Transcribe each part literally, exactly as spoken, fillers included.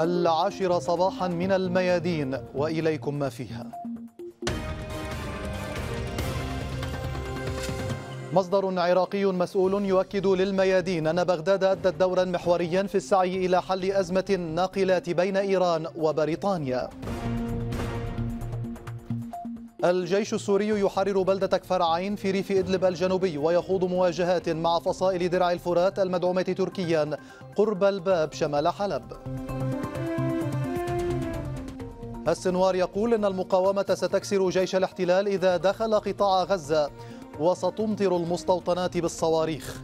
العاشرة صباحا من الميادين وإليكم ما فيها. مصدر عراقي مسؤول يؤكد للميادين أن بغداد أدت دورا محوريا في السعي إلى حل أزمة الناقلات بين إيران وبريطانيا. الجيش السوري يحرر بلدة كفر عين في ريف إدلب الجنوبي ويخوض مواجهات مع فصائل درع الفرات المدعومة تركيا قرب الباب شمال حلب. السنوار يقول إن المقاومة ستكسر جيش الاحتلال إذا دخل قطاع غزة وستمطر المستوطنات بالصواريخ.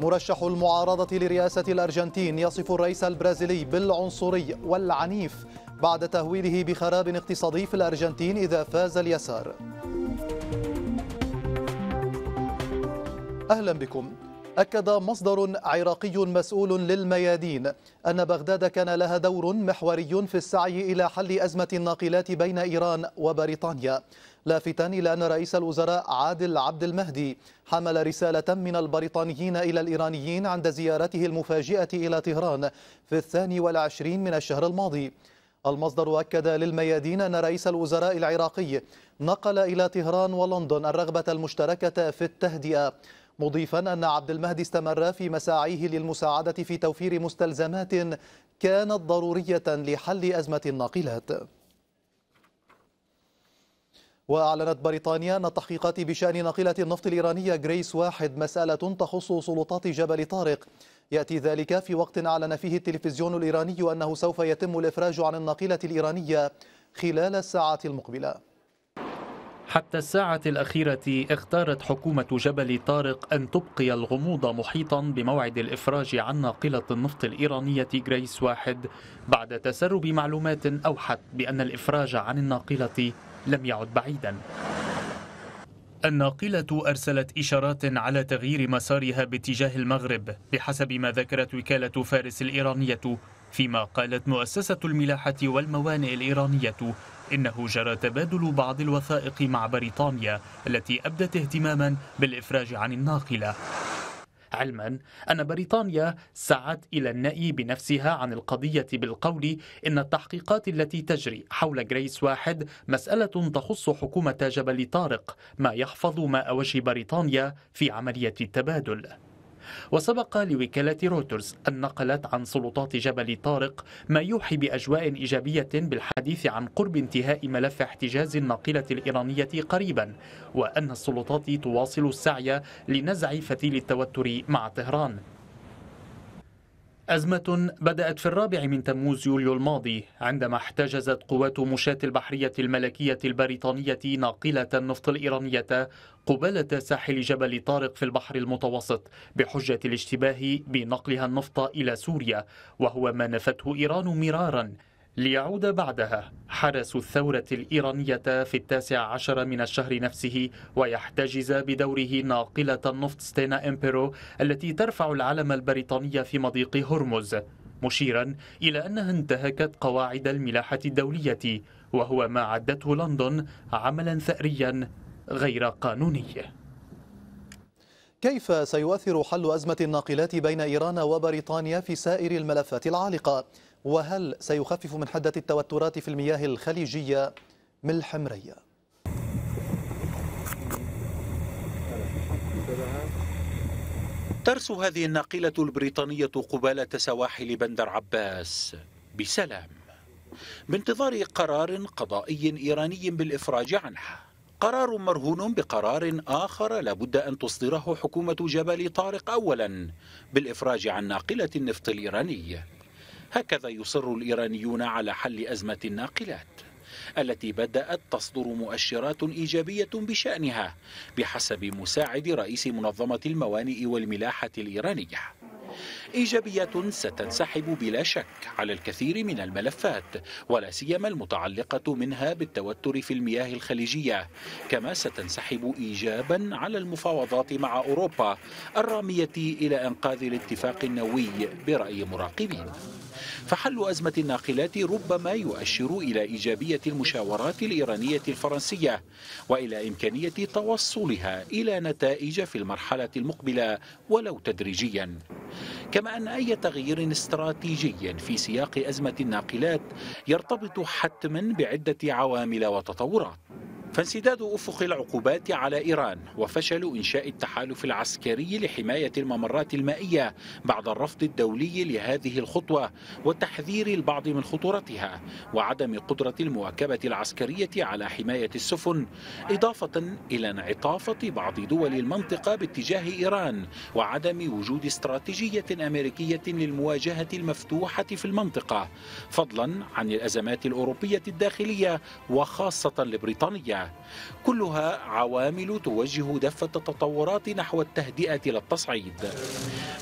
مرشح المعارضة لرئاسة الأرجنتين يصف الرئيس البرازيلي بالعنصري والعنيف بعد تهويله بخراب اقتصادي في الأرجنتين إذا فاز اليسار. أهلا بكم. أكد مصدر عراقي مسؤول للميادين أن بغداد كان لها دور محوري في السعي إلى حل أزمة الناقلات بين إيران وبريطانيا، لافتا إلى أن رئيس الوزراء عادل عبد المهدي حمل رسالة من البريطانيين إلى الإيرانيين عند زيارته المفاجئة إلى طهران في الثاني والعشرين من الشهر الماضي. المصدر أكد للميادين أن رئيس الوزراء العراقي نقل إلى طهران ولندن الرغبة المشتركة في التهدئة، مضيفا أن عبد المهدي استمر في مساعيه للمساعدة في توفير مستلزمات كانت ضرورية لحل أزمة الناقلات. وأعلنت بريطانيا أن التحقيقات بشأن ناقلة النفط الإيرانية غريس واحد مسألة تخص سلطات جبل طارق. يأتي ذلك في وقت أعلن فيه التلفزيون الإيراني أنه سوف يتم الإفراج عن الناقلة الإيرانية خلال الساعات المقبلة. حتى الساعة الأخيرة اختارت حكومة جبل طارق أن تبقي الغموض محيطا بموعد الإفراج عن ناقلة النفط الإيرانية غريس واحد بعد تسرب معلومات أوحت بأن الإفراج عن الناقلة لم يعد بعيدا. الناقلة أرسلت إشارات على تغيير مسارها باتجاه المغرب بحسب ما ذكرت وكالة فارس الإيرانية، فيما قالت مؤسسة الملاحة والموانئ الإيرانية إنه جرى تبادل بعض الوثائق مع بريطانيا التي أبدت اهتماما بالإفراج عن الناقلة، علما أن بريطانيا سعت إلى النأي بنفسها عن القضية بالقول إن التحقيقات التي تجري حول غريس واحد مسألة تخص حكومة جبل طارق، ما يحفظ ماء وجه بريطانيا في عملية التبادل. وسبق لوكالة رويترز أن نقلت عن سلطات جبل طارق ما يوحي بأجواء إيجابية بالحديث عن قرب انتهاء ملف احتجاز الناقلة الإيرانية قريبا، وأن السلطات تواصل السعي لنزع فتيل التوتر مع طهران. أزمة بدأت في الرابع من تموز يوليو الماضي عندما احتجزت قوات مشاة البحرية الملكية البريطانية ناقلة النفط الإيرانية قبالة ساحل جبل طارق في البحر المتوسط بحجة الاشتباه بنقلها النفط إلى سوريا، وهو ما نفته إيران مرارا، ليعود بعدها حرس الثورة الإيرانية في التاسع عشر من الشهر نفسه ويحتجز بدوره ناقلة النفط ستينا امبيرو التي ترفع العلم البريطاني في مضيق هرمز، مشيرا إلى أنها انتهكت قواعد الملاحة الدولية، وهو ما عدته لندن عملا ثأريا غير قانوني. كيف سيؤثر حل أزمة الناقلات بين إيران وبريطانيا في سائر الملفات العالقة؟ وهل سيخفف من حدة التوترات في المياه الخليجية من الحمرية؟ ترس هذه الناقلة البريطانية قبالة سواحل بندر عباس بسلام بانتظار قرار قضائي إيراني بالإفراج عنها، قرار مرهون بقرار آخر لابد أن تصدره حكومة جبل طارق أولا بالإفراج عن ناقلة النفط الإيرانية. هكذا يصر الإيرانيون على حل أزمة الناقلات التي بدأت تصدر مؤشرات إيجابية بشأنها بحسب مساعد رئيس منظمة الموانئ والملاحة الإيرانية. إيجابية ستنسحب بلا شك على الكثير من الملفات، ولا سيما المتعلقة منها بالتوتر في المياه الخليجية، كما ستنسحب إيجابا على المفاوضات مع أوروبا الرامية إلى إنقاذ الاتفاق النووي برأي مراقبين. فحل أزمة الناقلات ربما يؤشر إلى إيجابية المشاورات الإيرانية الفرنسية وإلى إمكانية توصلها إلى نتائج في المرحلة المقبلة ولو تدريجيا. كما أن أي تغيير استراتيجي في سياق أزمة الناقلات يرتبط حتما بعدة عوامل وتطورات، فانسداد أفق العقوبات على إيران وفشل إنشاء التحالف العسكري لحماية الممرات المائية بعد الرفض الدولي لهذه الخطوة والتحذير البعض من خطورتها، وعدم قدرة المواكبة العسكرية على حماية السفن، إضافة إلى انعطافة بعض دول المنطقة باتجاه إيران وعدم وجود استراتيجية أمريكية للمواجهة المفتوحة في المنطقة، فضلا عن الأزمات الأوروبية الداخلية وخاصة لبريطانيا. كلها عوامل توجه دفة التطورات نحو التهدئة للتصعيد.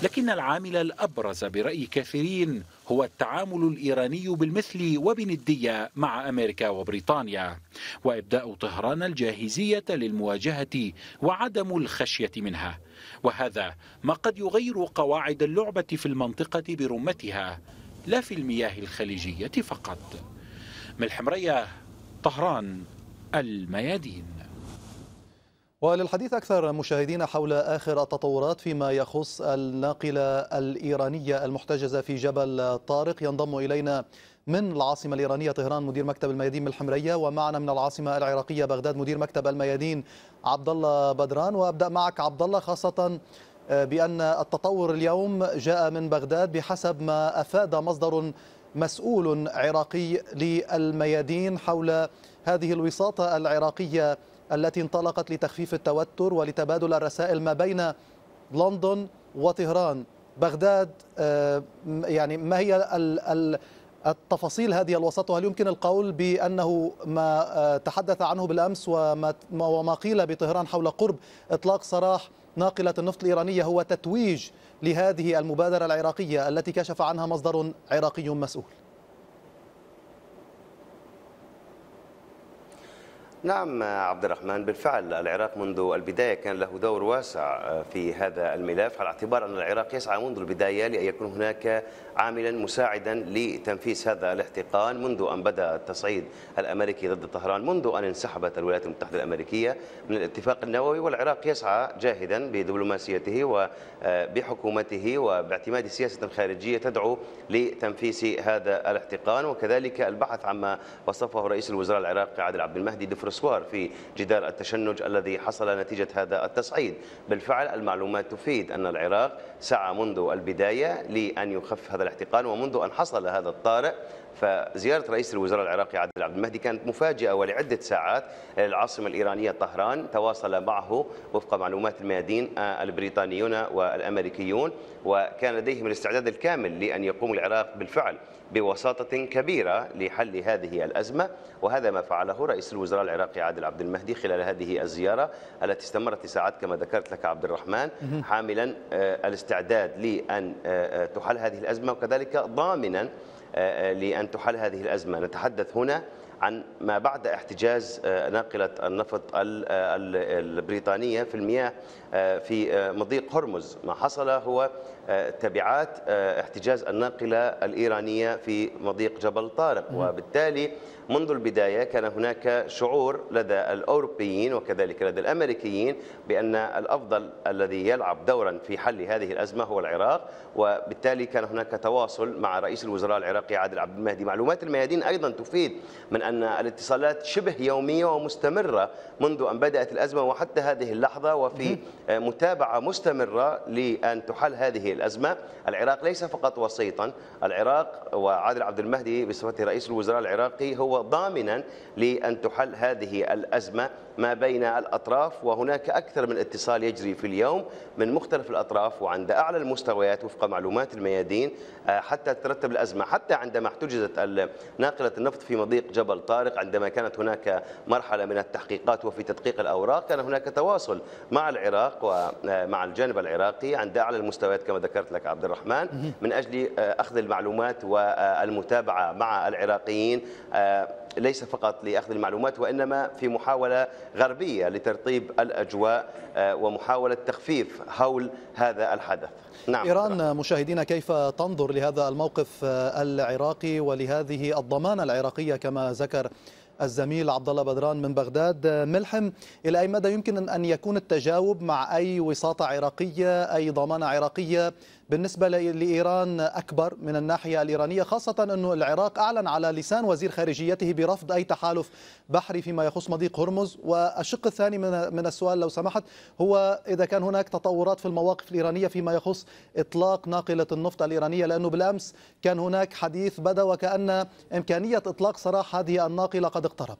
لكن العامل الأبرز برأي كثيرين هو التعامل الإيراني بالمثل وبندية مع أمريكا وبريطانيا، وإبداء طهران الجاهزية للمواجهة وعدم الخشية منها، وهذا ما قد يغير قواعد اللعبة في المنطقة برمتها لا في المياه الخليجية فقط. من الحمرية، طهران، الميادين. وللحديث أكثر مشاهدينا حول آخر التطورات فيما يخص الناقلة الإيرانية المحتجزة في جبل طارق، ينضم إلينا من العاصمة الإيرانية طهران مدير مكتب الميادين من الحمرية، ومعنا من العاصمة العراقية بغداد مدير مكتب الميادين عبد الله بدران. وأبدأ معك عبد الله، خاصة بأن التطور اليوم جاء من بغداد بحسب ما أفاد مصدر مسؤول عراقي للميادين حول هذه الوساطة العراقية التي انطلقت لتخفيف التوتر ولتبادل الرسائل ما بين لندن وطهران. بغداد، يعني ما هي التفاصيل هذه الوساطة؟ هل يمكن القول بأنه ما تحدث عنه بالأمس وما قيل بطهران حول قرب إطلاق سراح ناقلة النفط الإيرانية هو تتويج لهذه المبادرة العراقية التي كشف عنها مصدر عراقي مسؤول؟ نعم عبد الرحمن، بالفعل العراق منذ البداية كان له دور واسع في هذا الملف، على اعتبار أن العراق يسعى منذ البداية لأن يكون هناك عاملا مساعدا لتنفيذ هذا الاحتقان. منذ أن بدأ التصعيد الأمريكي ضد طهران، منذ أن انسحبت الولايات المتحدة الأمريكية من الاتفاق النووي، والعراق يسعى جاهدا بدبلوماسيته وبحكومته وباعتماد سياسة خارجية تدعو لتنفيذ هذا الاحتقان، وكذلك البحث عما وصفه رئيس الوزراء العراقي عادل عبد المهدي دفرس في جدار التشنج الذي حصل نتيجة هذا التصعيد. بالفعل المعلومات تفيد أن العراق سعى منذ البداية لأن يخفف هذا الاحتقان، ومنذ أن حصل هذا الطارئ فزيارة رئيس الوزراء العراقي عادل عبد المهدي كانت مفاجئة، ولعدة ساعات العاصمة الإيرانية طهران تواصل معه وفق معلومات الميادين البريطانيون والأمريكيون، وكان لديهم الاستعداد الكامل لأن يقوم العراق بالفعل بوساطة كبيرة لحل هذه الأزمة، وهذا ما فعله رئيس الوزراء العراقي عادل عبد المهدي خلال هذه الزيارة التي استمرت ساعات كما ذكرت لك عبد الرحمن، حاملا الاستعداد لأن تحل هذه الأزمة وكذلك ضامنا لأن تحل هذه الأزمة. نتحدث هنا عن ما بعد احتجاز ناقلة النفط البريطانية في المياه في مضيق هرمز. ما حصل هو تبعات احتجاز الناقلة الإيرانية في مضيق جبل طارق، وبالتالي منذ البداية كان هناك شعور لدى الأوروبيين وكذلك لدى الأمريكيين بأن الأفضل الذي يلعب دورا في حل هذه الأزمة هو العراق، وبالتالي كان هناك تواصل مع رئيس الوزراء العراقي عادل عبد المهدي. معلومات الميادين أيضا تفيد من أن الاتصالات شبه يومية ومستمرة منذ أن بدأت الأزمة وحتى هذه اللحظة، وفي متابعة مستمرة لأن تحل هذه الأزمة. العراق ليس فقط وسيطا، العراق وعادل عبد المهدي بصفته رئيس الوزراء العراقي هو ضامنا لأن تحل هذه الأزمة ما بين الأطراف، وهناك أكثر من اتصال يجري في اليوم من مختلف الأطراف وعند أعلى المستويات وفق معلومات الميادين حتى تترتب الأزمة. حتى عندما احتجزت ناقلة النفط في مضيق جبل طارق، عندما كانت هناك مرحلة من التحقيقات وفي تدقيق الأوراق، كان هناك تواصل مع العراق ومع الجانب العراقي عند أعلى المستويات كما ذكرت لك عبد الرحمن، من أجل أخذ المعلومات والمتابعة مع العراقيين، ليس فقط لأخذ المعلومات وإنما في محاولة غربية لترطيب الأجواء ومحاولة تخفيف هول هذا الحدث. نعم. إيران مشاهدينا كيف تنظر لهذا الموقف العراقي ولهذه الضمانة العراقية كما ذكر الزميل عبد الله بدران من بغداد؟ ملحم، إلى أي مدى يمكن أن يكون التجاوب مع أي وساطة عراقية، أي ضمانة عراقية بالنسبة لإيران أكبر من الناحية الإيرانية، خاصة أن العراق أعلن على لسان وزير خارجيته برفض أي تحالف بحري فيما يخص مضيق هرمز؟ والشق الثاني من السؤال لو سمحت هو إذا كان هناك تطورات في المواقف الإيرانية فيما يخص إطلاق ناقلة النفط الإيرانية، لأنه بالأمس كان هناك حديث بدا وكأن إمكانية إطلاق سراح هذه الناقلة قد اقترب.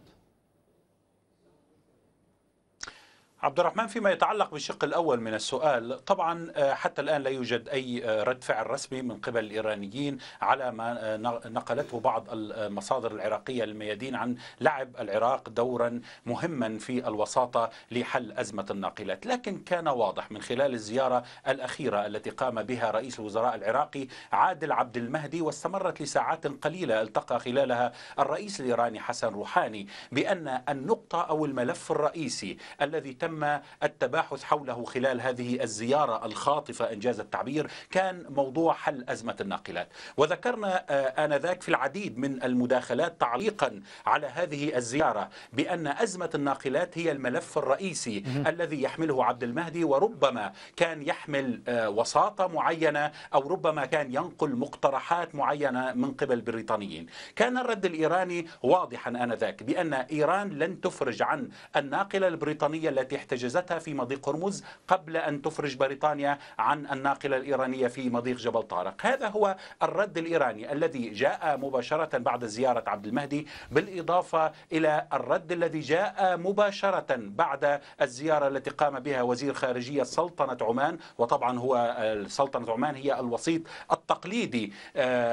عبد الرحمن، فيما يتعلق بالشق الأول من السؤال، طبعا حتى الآن لا يوجد أي رد فعل رسمي من قبل الإيرانيين على ما نقلته بعض المصادر العراقية للميادين عن لعب العراق دورا مهما في الوساطة لحل أزمة الناقلات. لكن كان واضح من خلال الزيارة الأخيرة التي قام بها رئيس الوزراء العراقي عادل عبد المهدي، واستمرت لساعات قليلة التقى خلالها الرئيس الإيراني حسن روحاني، بأن النقطة أو الملف الرئيسي الذي تم تم التباحث حوله خلال هذه الزيارة الخاطفة إنجاز التعبير كان موضوع حل أزمة الناقلات. وذكرنا آنذاك في العديد من المداخلات تعليقا على هذه الزيارة بأن أزمة الناقلات هي الملف الرئيسي الذي يحمله عبد المهدي، وربما كان يحمل وساطة معينة أو ربما كان ينقل مقترحات معينة من قبل البريطانيين. كان الرد الإيراني واضحا آنذاك بأن إيران لن تفرج عن الناقلة البريطانية التي احتجزتها في مضيق هرمز قبل أن تفرج بريطانيا عن الناقلة الإيرانية في مضيق جبل طارق. هذا هو الرد الإيراني الذي جاء مباشرة بعد زيارة عبد المهدي، بالإضافة إلى الرد الذي جاء مباشرة بعد الزيارة التي قام بها وزير خارجية سلطنة عمان. وطبعا هو سلطنة عمان هي الوسيط التقليدي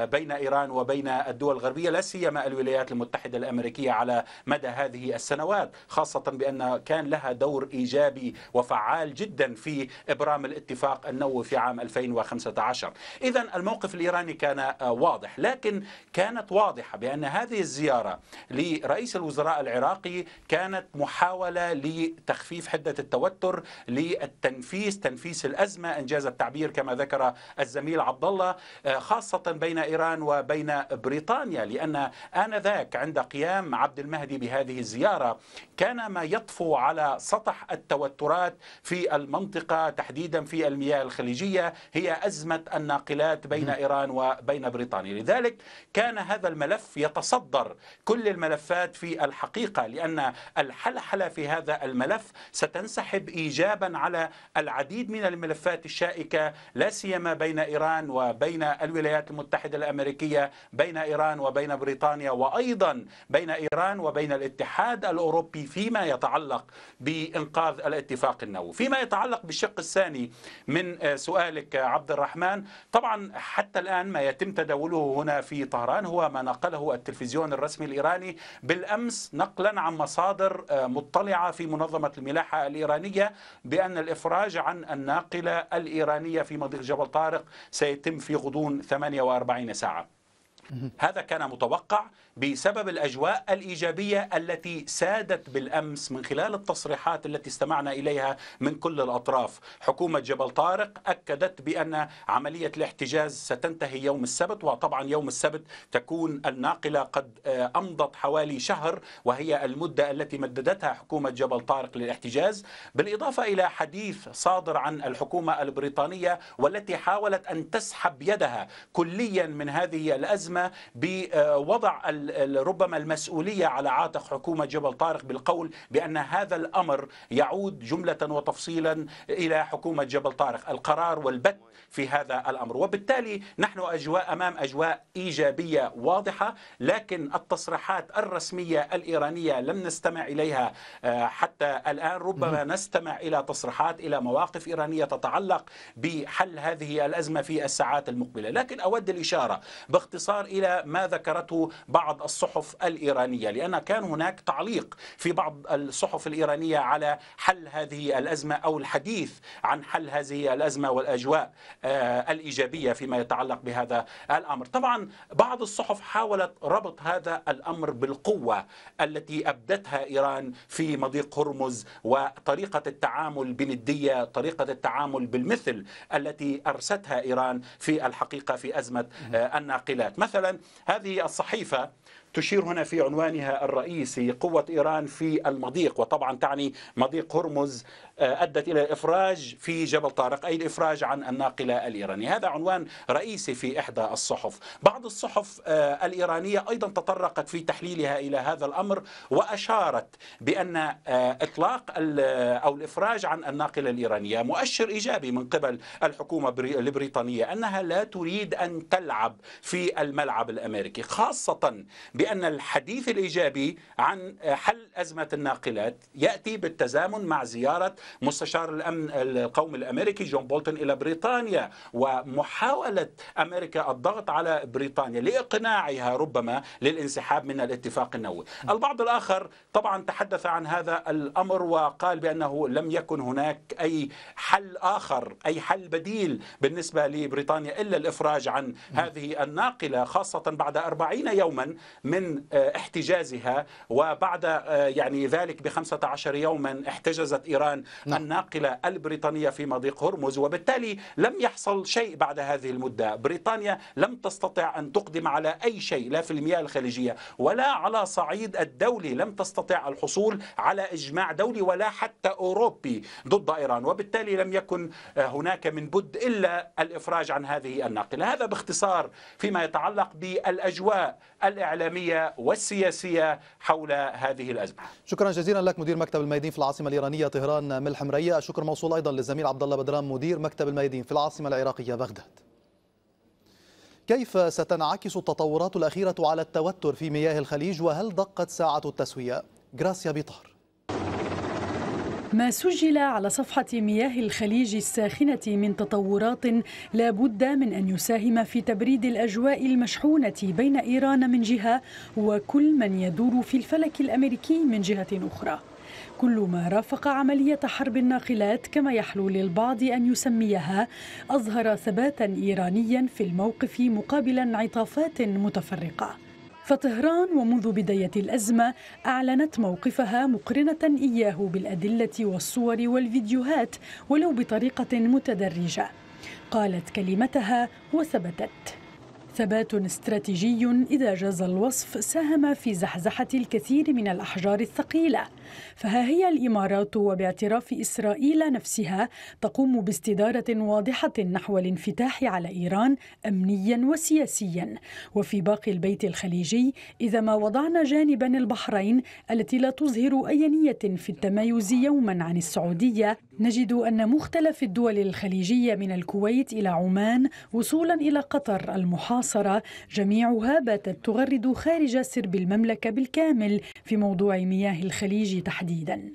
بين إيران وبين الدول الغربية، لا سيما الولايات المتحدة الأمريكية على مدى هذه السنوات، خاصة بأن كان لها دور إيجابي وفعال جدا في إبرام الاتفاق النووي في عام ألفين وخمسة عشر. إذن الموقف الإيراني كان واضح، لكن كانت واضحة بأن هذه الزيارة لرئيس الوزراء العراقي كانت محاولة لتخفيف حدة التوتر، للتنفيس تنفيس الأزمة إنجاز التعبير كما ذكر الزميل عبد الله، خاصة بين إيران وبين بريطانيا. لأن آنذاك عند قيام عبد المهدي بهذه الزيارة كان ما يطفو على سطح التوترات في المنطقة تحديدا في المياه الخليجية هي أزمة الناقلات بين إيران وبين بريطانيا. لذلك كان هذا الملف يتصدر كل الملفات في الحقيقة، لأن الحلحلة في هذا الملف ستنسحب إيجابا على العديد من الملفات الشائكة، لا سيما بين إيران وبين الولايات المتحدة الأمريكية، بين إيران وبين بريطانيا، وأيضا بين إيران وبين الاتحاد الأوروبي فيما يتعلق بإنقاذ إنقاذ الاتفاق النووي. فيما يتعلق بالشق الثاني من سؤالك عبد الرحمن، طبعا حتى الآن ما يتم تداوله هنا في طهران هو ما نقله التلفزيون الرسمي الإيراني بالأمس نقلا عن مصادر مطلعة في منظمة الملاحة الإيرانية، بأن الإفراج عن الناقلة الإيرانية في مضيق جبل طارق سيتم في غضون ثمانية وأربعين ساعة. هذا كان متوقع بسبب الأجواء الإيجابية التي سادت بالأمس من خلال التصريحات التي استمعنا إليها من كل الأطراف. حكومة جبل طارق أكدت بأن عملية الاحتجاز ستنتهي يوم السبت، وطبعا يوم السبت تكون الناقلة قد أمضت حوالي شهر وهي المدة التي مددتها حكومة جبل طارق للاحتجاز. بالإضافة إلى حديث صادر عن الحكومة البريطانية والتي حاولت أن تسحب يدها كليا من هذه الأزمة بوضع ربما المسؤولية على عاتق حكومة جبل طارق، بالقول بأن هذا الأمر يعود جملة وتفصيلا إلى حكومة جبل طارق القرار والبت في هذا الأمر. وبالتالي نحن أجواء أمام أجواء إيجابية واضحة، لكن التصريحات الرسمية الإيرانية لم نستمع إليها حتى الآن. ربما نستمع إلى تصريحات إلى مواقف إيرانية تتعلق بحل هذه الأزمة في الساعات المقبلة. لكن أود الإشارة باختصار بالنظر إلى ما ذكرته بعض الصحف الإيرانية، لأن كان هناك تعليق في بعض الصحف الإيرانية على حل هذه الأزمة أو الحديث عن حل هذه الأزمة والأجواء الإيجابية فيما يتعلق بهذا الأمر. طبعا بعض الصحف حاولت ربط هذا الأمر بالقوة التي أبدتها إيران في مضيق هرمز وطريقة التعامل بالندية، طريقة التعامل بالمثل التي أرستها إيران في الحقيقة في أزمة الناقلات. مثلا هذه الصحيفة تشير هنا في عنوانها الرئيسي قوة إيران في المضيق، وطبعا تعني مضيق هرمز، أدت إلى إفراج في جبل طارق، أي الإفراج عن الناقلة الإيرانية. هذا عنوان رئيسي في إحدى الصحف. بعض الصحف الإيرانية أيضا تطرقت في تحليلها إلى هذا الأمر وأشارت بأن إطلاق أو الإفراج عن الناقلة الإيرانية مؤشر إيجابي من قبل الحكومة البريطانية، أنها لا تريد أن تلعب في الملعب الأمريكي، خاصة بأن الحديث الإيجابي عن حل أزمة الناقلات يأتي بالتزامن مع زيارة مستشار الأمن القومي الأمريكي جون بولتون إلى بريطانيا، ومحاولة أمريكا الضغط على بريطانيا لإقناعها ربما للانسحاب من الاتفاق النووي. البعض الآخر طبعا تحدث عن هذا الأمر وقال بأنه لم يكن هناك أي حل آخر، أي حل بديل بالنسبة لبريطانيا إلا الإفراج عن هذه الناقلة، خاصة بعد أربعين يوما من احتجازها، وبعد يعني ذلك بخمسة عشر يوما احتجزت إيران الناقلة البريطانية في مضيق هرمز، وبالتالي لم يحصل شيء بعد هذه المدة. بريطانيا لم تستطع أن تقدم على أي شيء، لا في المياه الخليجية ولا على صعيد الدولي، لم تستطع الحصول على إجماع دولي ولا حتى أوروبي ضد إيران، وبالتالي لم يكن هناك من بد إلا الإفراج عن هذه الناقلة. هذا باختصار فيما يتعلق بالأجواء الإعلامية والسياسية حول هذه الأزمة. شكرا جزيلا لك مدير مكتب الميادين في العاصمة الإيرانية طهران ملحمرية. شكر موصول أيضا للزميل عبد الله بدران مدير مكتب الميادين في العاصمة العراقية بغداد. كيف ستنعكس التطورات الأخيرة على التوتر في مياه الخليج، وهل دقت ساعة التسوية؟ غراسيا بيطار. ما سجل على صفحة مياه الخليج الساخنة من تطورات لا بد من أن يساهم في تبريد الأجواء المشحونة بين إيران من جهة وكل من يدور في الفلك الأمريكي من جهة أخرى. كل ما رافق عملية حرب الناقلات كما يحلو للبعض أن يسميها أظهر ثباتا إيرانيا في الموقف مقابل انعطافات متفرقة. فطهران ومنذ بداية الأزمة أعلنت موقفها مقرنة إياه بالأدلة والصور والفيديوهات ولو بطريقة متدرجة. قالت كلمتها وثبتت. ثبات استراتيجي إذا جاز الوصف ساهم في زحزحة الكثير من الأحجار الثقيلة، فها هي الإمارات وباعتراف إسرائيل نفسها تقوم باستدارة واضحة نحو الانفتاح على إيران أمنيا وسياسيا. وفي باقي البيت الخليجي إذا ما وضعنا جانبا البحرين التي لا تظهر أي نية في التمايز يوما عن السعودية، نجد أن مختلف الدول الخليجية من الكويت إلى عمان وصولا إلى قطر المحاصرة جميعها باتت تغرد خارج سرب المملكة بالكامل في موضوع مياه الخليج تحديدا.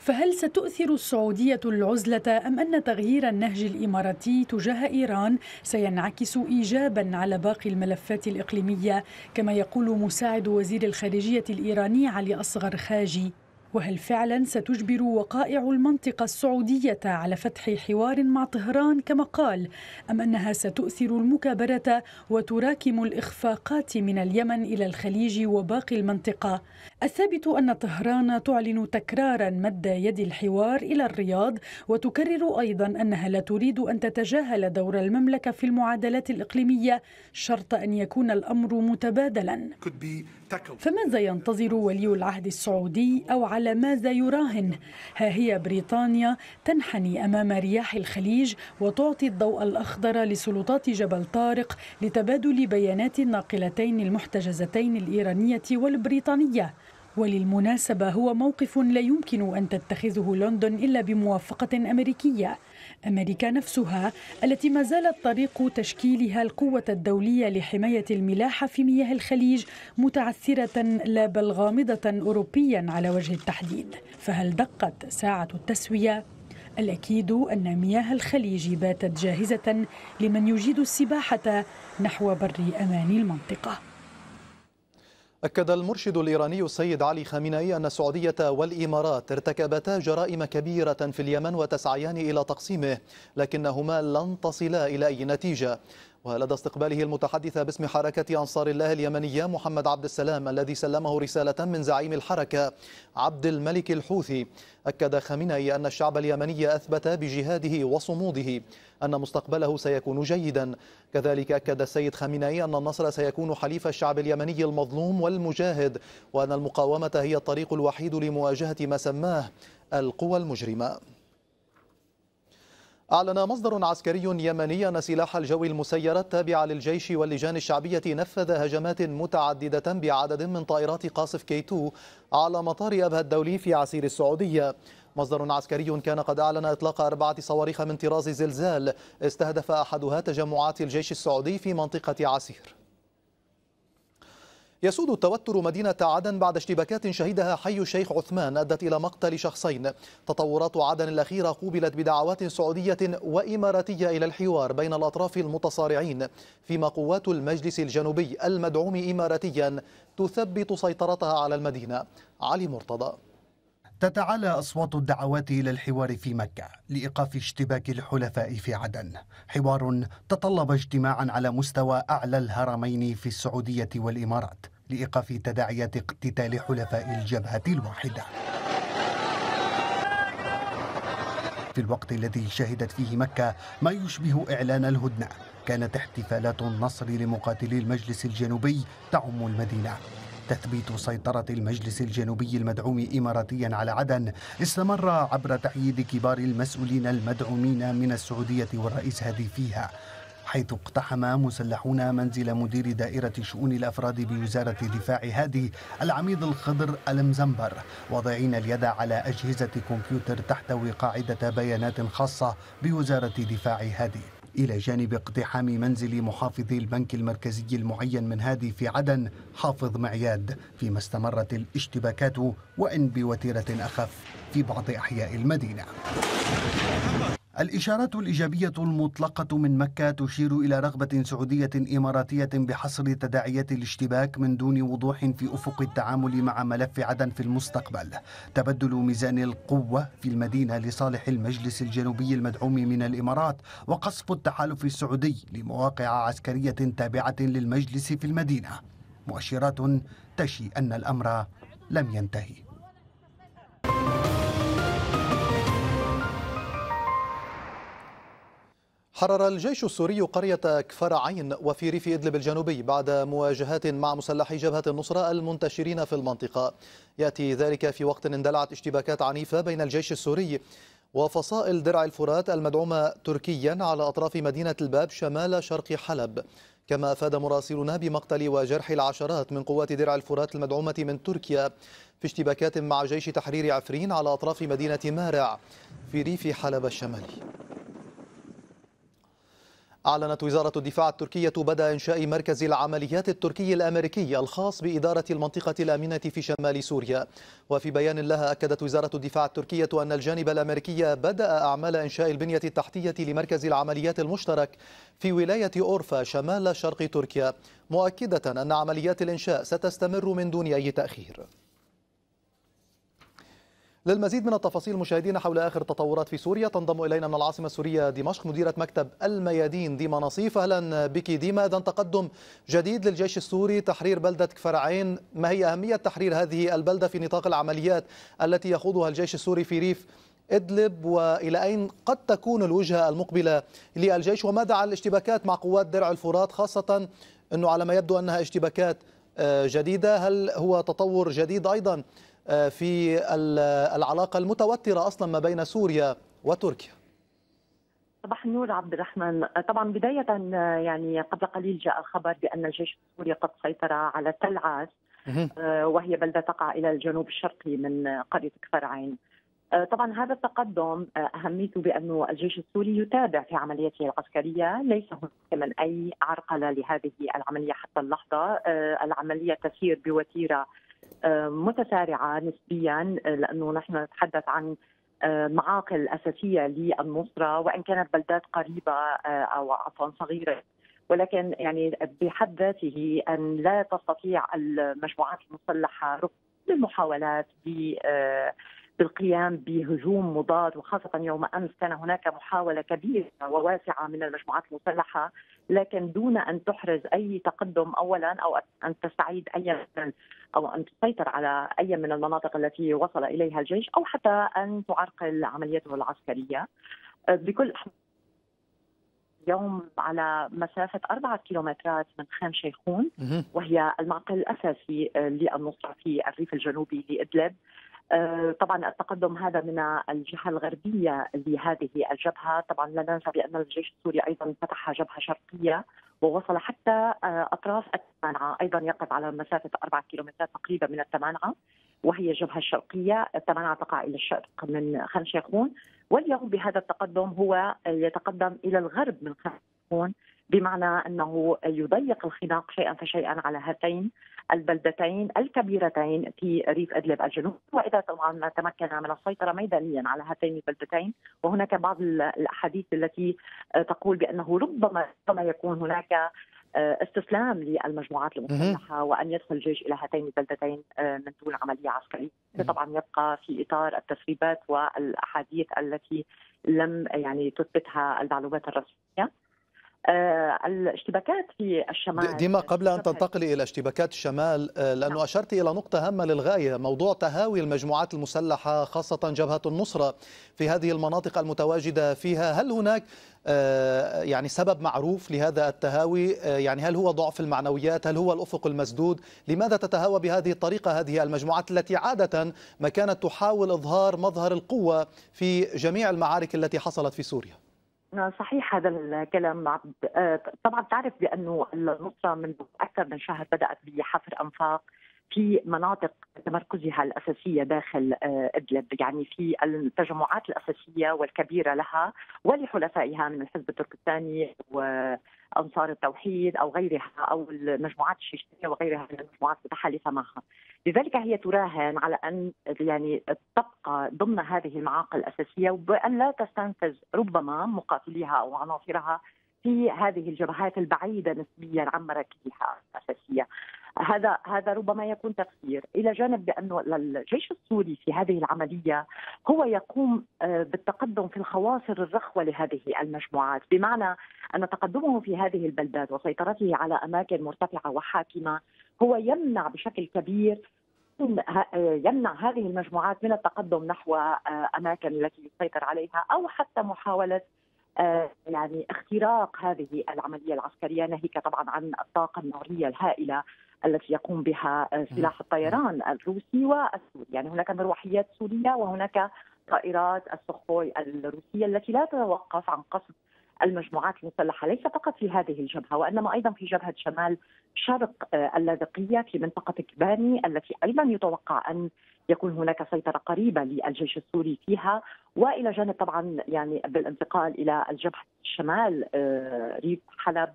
فهل ستؤثر السعودية العزلة أم أن تغيير النهج الإماراتي تجاه إيران سينعكس إيجابا على باقي الملفات الإقليمية كما يقول مساعد وزير الخارجية الإيراني علي أصغر خاجي؟ وهل فعلا ستجبر وقائع المنطقة السعودية على فتح حوار مع طهران كما قال، أم أنها ستؤثر المكابرة وتراكم الإخفاقات من اليمن إلى الخليج وباقي المنطقة؟ الثابت أن طهران تعلن تكرارا مد يد الحوار إلى الرياض، وتكرر أيضا أنها لا تريد أن تتجاهل دور المملكة في المعادلات الإقليمية شرط أن يكون الأمر متبادلا. فماذا ينتظر ولي العهد السعودي أو على ماذا يراهن؟ ها هي بريطانيا تنحني أمام رياح الخليج وتعطي الضوء الأخضر لسلطات جبل طارق لتبادل بيانات الناقلتين المحتجزتين الإيرانية والبريطانية. وللمناسبة هو موقف لا يمكن أن تتخذه لندن إلا بموافقة أمريكية. أمريكا نفسها التي ما زالت طريق تشكيلها القوة الدولية لحماية الملاحة في مياه الخليج متعثرة لا بل غامضة أوروبيا على وجه التحديد. فهل دقت ساعة التسوية؟ الأكيد أن مياه الخليج باتت جاهزة لمن يجيد السباحة نحو بر أمان المنطقة. أكد المرشد الإيراني السيد علي خامنئي أن السعودية والإمارات ارتكبتا جرائم كبيرة في اليمن وتسعيان إلى تقسيمه، لكنهما لن تصلا إلى أي نتيجة. ولدى استقباله المتحدث باسم حركة أنصار الله اليمنية محمد عبد السلام الذي سلمه رسالة من زعيم الحركة عبد الملك الحوثي، أكد خامنئي أن الشعب اليمني أثبت بجهاده وصموده أن مستقبله سيكون جيدا. كذلك أكد السيد خامنئي أن النصر سيكون حليف الشعب اليمني المظلوم والمجاهد، وأن المقاومة هي الطريق الوحيد لمواجهة ما سماه القوى المجرمة. أعلن مصدر عسكري يمني أن سلاح الجو المسير التابع للجيش واللجان الشعبية نفذ هجمات متعددة بعدد من طائرات قاصف كي تو على مطار أبها الدولي في عسير السعودية. مصدر عسكري كان قد أعلن إطلاق أربعة صواريخ من طراز زلزال استهدف أحدها تجمعات الجيش السعودي في منطقة عسير. يسود التوتر مدينة عدن بعد اشتباكات شهدها حي الشيخ عثمان أدت إلى مقتل شخصين. تطورات عدن الأخيرة قوبلت بدعوات سعودية وإماراتية إلى الحوار بين الأطراف المتصارعين، فيما قوات المجلس الجنوبي المدعوم إماراتيا تثبت سيطرتها على المدينة. علي مرتضى. تتعالى أصوات الدعوات إلى الحوار في مكة لإيقاف اشتباك الحلفاء في عدن، حوار تطلب اجتماعا على مستوى أعلى الهرمين في السعودية والإمارات لإيقاف تداعيات اقتتال حلفاء الجبهة الواحدة. في الوقت الذي شهدت فيه مكة ما يشبه إعلان الهدنة، كانت احتفالات النصر لمقاتلي المجلس الجنوبي تعم المدينة. تثبيت سيطرة المجلس الجنوبي المدعوم إماراتيا على عدن استمر عبر تأييد كبار المسؤولين المدعومين من السعودية والرئيس هادي فيها، حيث اقتحم مسلحون منزل مدير دائرة شؤون الأفراد بوزارة دفاع هادي العميد الخضر المزنبر، واضعين اليد على أجهزة كمبيوتر تحتوي قاعدة بيانات خاصة بوزارة دفاع هادي، إلى جانب اقتحام منزل محافظ البنك المركزي المعين من هادي في عدن حافظ معياد، فيما استمرت الاشتباكات وإن بوتيرة أخف في بعض أحياء المدينة. الإشارات الإيجابية المطلقة من مكة تشير إلى رغبة سعودية إماراتية بحصر تداعيات الاشتباك من دون وضوح في أفق التعامل مع ملف عدن في المستقبل. تبدل ميزان القوة في المدينة لصالح المجلس الجنوبي المدعوم من الإمارات، وقصف التحالف السعودي لمواقع عسكرية تابعة للمجلس في المدينة، مؤشرات تشي أن الأمر لم ينتهي. حرر الجيش السوري قرية كفر عين وفي ريف إدلب الجنوبي بعد مواجهات مع مسلحي جبهة النصرة المنتشرين في المنطقة. يأتي ذلك في وقت اندلعت اشتباكات عنيفة بين الجيش السوري وفصائل درع الفرات المدعومة تركيا على أطراف مدينة الباب شمال شرق حلب. كما أفاد مراسلنا بمقتل وجرح العشرات من قوات درع الفرات المدعومة من تركيا في اشتباكات مع جيش تحرير عفرين على أطراف مدينة مارع في ريف حلب الشمالي. أعلنت وزارة الدفاع التركية بدء إنشاء مركز العمليات التركي الأمريكي الخاص بإدارة المنطقة الآمنة في شمال سوريا. وفي بيان لها أكدت وزارة الدفاع التركية أن الجانب الأمريكي بدأ أعمال إنشاء البنية التحتية لمركز العمليات المشترك في ولاية أورفا شمال شرق تركيا، مؤكدة أن عمليات الإنشاء ستستمر من دون أي تأخير. للمزيد من التفاصيل مشاهدينا حول آخر التطورات في سوريا تنضم إلينا من العاصمة السورية دمشق مديرة مكتب الميادين ديما نصيف. أهلا بك ديما. إذن تقدم جديد للجيش السوري تحرير بلدة كفر عين، ما هي أهمية تحرير هذه البلدة في نطاق العمليات التي يخوضها الجيش السوري في ريف إدلب، وإلى أين قد تكون الوجهة المقبلة للجيش، وماذا عن الاشتباكات مع قوات درع الفرات خاصة أنه على ما يبدو أنها اشتباكات جديدة؟ هل هو تطور جديد أيضا في العلاقة المتوترة أصلا ما بين سوريا وتركيا؟ صباح النور عبد الرحمن. طبعا بداية يعني قبل قليل جاء الخبر بأن الجيش السوري قد سيطر على تل عاس وهي بلدة تقع إلى الجنوب الشرقي من قرية كفر عين. طبعا هذا التقدم أهميته بأنه الجيش السوري يتابع في عملياته العسكرية، ليس هناك من أي عرقلة لهذه العملية حتى اللحظة. العملية تسير بوتيرة متسارعة نسبيا، لأنه نحن نتحدث عن المعاقل الأساسية للنصرة وإن كانت بلدات قريبة أو عفوا صغيرة، ولكن يعني بحد ذاته أن لا تستطيع المجموعات المسلحة رفض للمحاولات بالقيام بهجوم مضاد، وخاصة يوم أمس كان هناك محاولة كبيرة وواسعة من المجموعات المسلحة، لكن دون أن تحرز أي تقدم أولا أو أن تستعيد أي من أو أن تسيطر على أي من المناطق التي وصل إليها الجيش أو حتى أن تعرقل عمليته العسكرية. بكل يوم على مسافة أربعة كيلومترات من خان شيخون، وهي المعقل الأساسي للنصرة في الريف الجنوبي لإدلب. طبعا التقدم هذا من الجهة الغربية لهذه الجبهة. طبعا لا ننسى بأن الجيش السوري أيضا فتح جبهة شرقية ووصل حتى أطراف التمانعة، أيضا يقف على مسافة أربعة كيلومترات تقريبا من التمانعة، وهي الجبهة الشرقية. التمانعة تقع إلى الشرق من خان شيخون، واليوم بهذا التقدم هو يتقدم إلى الغرب من خان شيخون، بمعنى أنه يضيق الخناق شيئا فشيئا على هاتين البلدتين الكبيرتين في ريف إدلب الجنوبي. وإذا طبعا تمكن من السيطرة ميدانيا على هاتين البلدتين، وهناك بعض الأحاديث التي تقول بأنه ربما ربما يكون هناك استسلام للمجموعات المسلحة وأن يدخل الجيش إلى هاتين البلدتين من دون عملية عسكرية. طبعا يبقى في إطار التسريبات والأحاديث التي لم يعني تثبتها المعلومات الرسمية. آه الاشتباكات في الشمال ديما قبل أن تنتقلي إلى اشتباكات الشمال، لأنه أشرت إلى نقطة هامة للغاية، موضوع تهاوي المجموعات المسلحة خاصة جبهة النصرة في هذه المناطق المتواجدة فيها. هل هناك آه يعني سبب معروف لهذا التهاوي؟ آه يعني هل هو ضعف المعنويات؟ هل هو الأفق المسدود؟ لماذا تتهاوى بهذه الطريقة هذه المجموعات التي عادة ما كانت تحاول إظهار مظهر القوة في جميع المعارك التي حصلت في سوريا؟ صحيح هذا الكلام. طبعا تعرف بأنه النصرة منذ أكثر من شهر بدأت بحفر أنفاق في مناطق تمركزها الأساسية داخل إدلب، يعني في التجمعات الأساسية والكبيرة لها ولحلفائها من الحزب التركستاني وأنصار التوحيد أو غيرها، أو المجموعات الشيشتية وغيرها من المجموعات المتحالفة معها. لذلك هي تراهن على أن يعني تبقى ضمن هذه المعاقل الأساسية، وأن لا تستنفذ ربما مقاتليها أو عناصرها في هذه الجبهات البعيدة نسبيا عن مراكزها الأساسية. هذا هذا ربما يكون تفسير، الى جانب بانه الجيش السوري في هذه العمليه هو يقوم بالتقدم في الخواصر الرخوه لهذه المجموعات، بمعنى ان تقدمه في هذه البلدات وسيطرته على اماكن مرتفعه وحاكمه هو يمنع بشكل كبير يمنع هذه المجموعات من التقدم نحو اماكن التي يسيطر عليها، او حتى محاوله يعني اختراق هذه العمليه العسكريه، ناهيك طبعا عن الطاقه الناريه الهائله التي يقوم بها سلاح الطيران الروسي والسوري. يعني هناك مروحيات سورية وهناك طائرات السخوي الروسية التي لا تتوقف عن قصف المجموعات المسلحة، ليس فقط في هذه الجبهة وإنما أيضا في جبهة شمال شرق اللاذقية في منطقة كباني، التي أيضا يتوقع أن يكون هناك سيطرة قريبة للجيش السوري فيها. وإلى جانب طبعا يعني بالانتقال إلى الجبهة الشمال ريف حلب،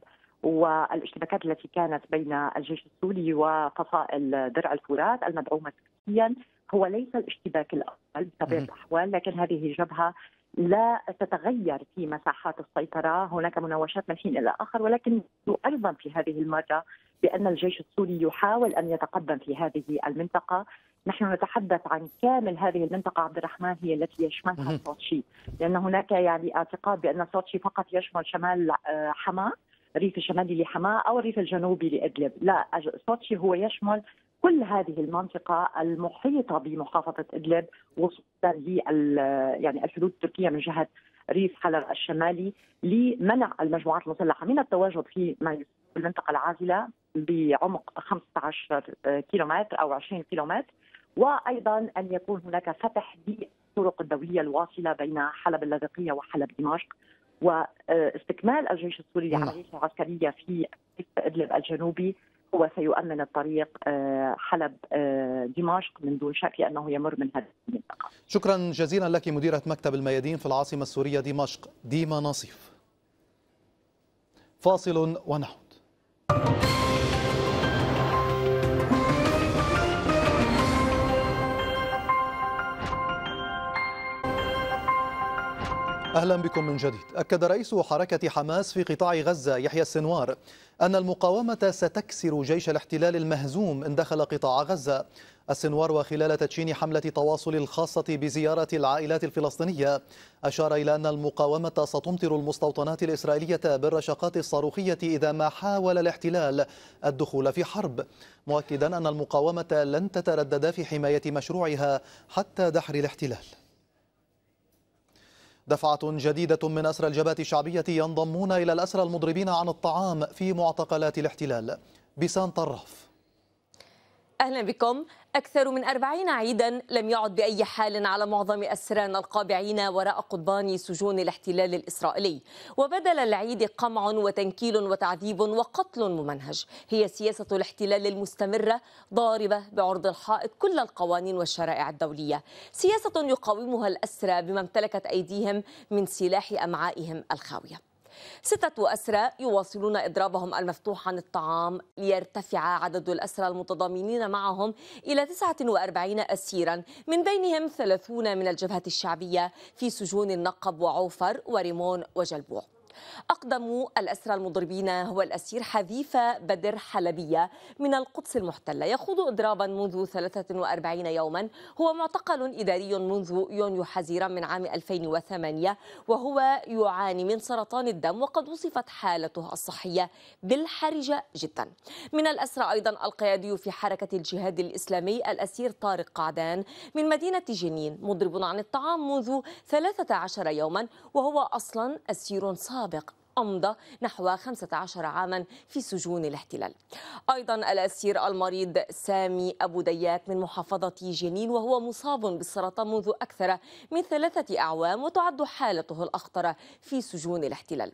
والاشتباكات التي كانت بين الجيش السوري وفصائل درع الفرات المدعومة سكتيا هو ليس الاشتباك الأول بطبيعة الأحوال، لكن هذه الجبهة لا تتغير في مساحات السيطرة، هناك مناوشات من حين إلى آخر، ولكن أيضا في هذه المرة بأن الجيش السوري يحاول أن يتقدم في هذه المنطقة. نحن نتحدث عن كامل هذه المنطقة عبد الرحمن، هي التي يشملها سوتشي، لأن هناك يعني اعتقاد بأن سوتشي فقط يشمل شمال حما، الريف الشمالي لحماة أو الريف الجنوبي لإدلب. لا، سوتشي هو يشمل كل هذه المنطقة المحيطة بمحافظة إدلب، وصولا يعني الحدود التركية من جهة ريف حلب الشمالي، لمنع المجموعات المسلحة من التواجد في ما يسمى بالمنطقة العازلة بعمق خمسة عشر كيلومتر أو عشرين كيلومتر، وأيضا أن يكون هناك فتح للطرق الدولية الواصلة بين حلب اللاذقية وحلب دمشق، واستكمال الجيش السوري لعمليته العسكرية في إدلب الجنوبي هو سيؤمن الطريق حلب دمشق من دون شك أنه يمر من هذه المنطقة. شكرا جزيلا لك مديرة مكتب الميادين في العاصمة السورية دمشق ديما نصيف. فاصل ونعود. أهلا بكم من جديد. أكد رئيس حركة حماس في قطاع غزة يحيى السنوار أن المقاومة ستكسر جيش الاحتلال المهزوم إن دخل قطاع غزة. السنوار وخلال تدشين حملة تواصل الخاصة بزيارة العائلات الفلسطينية أشار إلى أن المقاومة ستمطر المستوطنات الإسرائيلية بالرشقات الصاروخية إذا ما حاول الاحتلال الدخول في حرب، مؤكدا أن المقاومة لن تتردد في حماية مشروعها حتى دحر الاحتلال. دفعة جديدة من أسرى الجبهة الشعبية ينضمون إلى الأسرى المضربين عن الطعام في معتقلات الاحتلال. بسام طراف. أهلا بكم. أكثر من أربعين عيدا لم يعد بأي حال على معظم أسرانا القابعين وراء قضبان سجون الاحتلال الإسرائيلي، وبدل العيد قمع وتنكيل وتعذيب وقتل ممنهج. هي سياسة الاحتلال المستمرة ضاربة بعرض الحائط كل القوانين والشرائع الدولية، سياسة يقاومها الأسرى بما امتلكت أيديهم من سلاح أمعائهم الخاوية. ستة أسرى يواصلون إضرابهم المفتوح عن الطعام ليرتفع عدد الأسرى المتضامنين معهم إلى تسعة وأربعين أسيرا، من بينهم ثلاثين من الجبهة الشعبية في سجون النقب وعوفر وريمون وجلبوع. أقدم الأسرى المضربين هو الأسير حذيفة بدر حلبية من القدس المحتلة، يخوض إضرابا منذ ثلاثة وأربعين يوما، هو معتقل إداري منذ يونيو حزيران من عام ألفين وثمانية، وهو يعاني من سرطان الدم وقد وصفت حالته الصحية بالحرجة جدا. من الأسرى أيضا القيادي في حركة الجهاد الإسلامي الأسير طارق قعدان من مدينة جنين، مضرب عن الطعام منذ ثلاثة عشر يوما، وهو أصلا أسير صابر أمضى نحو خمسة عشر عاما في سجون الاحتلال. أيضا الأسير المريض سامي أبو ديات من محافظة جنين، وهو مصاب بالسرطان منذ أكثر من ثلاثة أعوام وتعد حالته الأخطر في سجون الاحتلال.